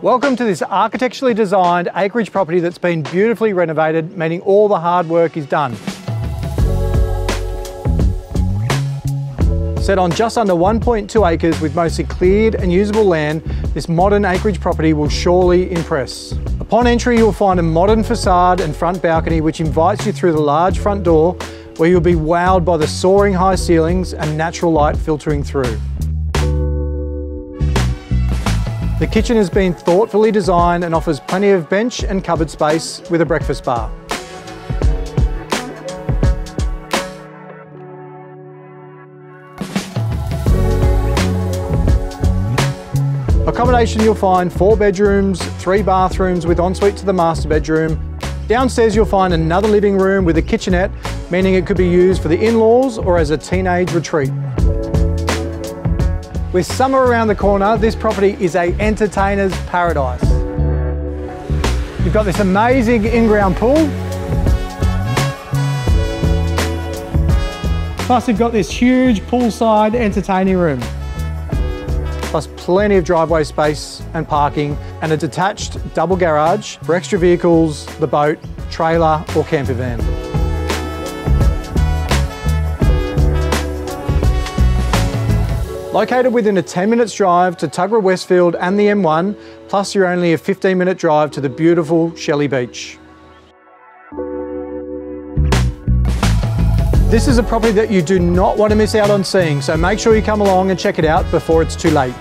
Welcome to this architecturally designed acreage property that's been beautifully renovated, meaning all the hard work is done. Set on just under 1.2 acres with mostly cleared and usable land, this modern acreage property will surely impress. Upon entry, you'll find a modern facade and front balcony which invites you through the large front door, where you'll be wowed by the soaring high ceilings and natural light filtering through. The kitchen has been thoughtfully designed and offers plenty of bench and cupboard space with a breakfast bar. Accommodation, you'll find 4 bedrooms, 3 bathrooms with ensuite to the master bedroom. Downstairs you'll find another living room with a kitchenette, meaning it could be used for the in-laws or as a teenage retreat. With summer around the corner, this property is an entertainer's paradise. You've got this amazing in-ground pool. Plus you've got this huge poolside entertaining room. Plus plenty of driveway space and parking and a detached double garage for extra vehicles, the boat, trailer or camper van. Located within a 10 minutes drive to Tuggerah Westfield and the M1, plus you're only a 15-minute drive to the beautiful Shelley Beach. This is a property that you do not want to miss out on seeing, so make sure you come along and check it out before it's too late.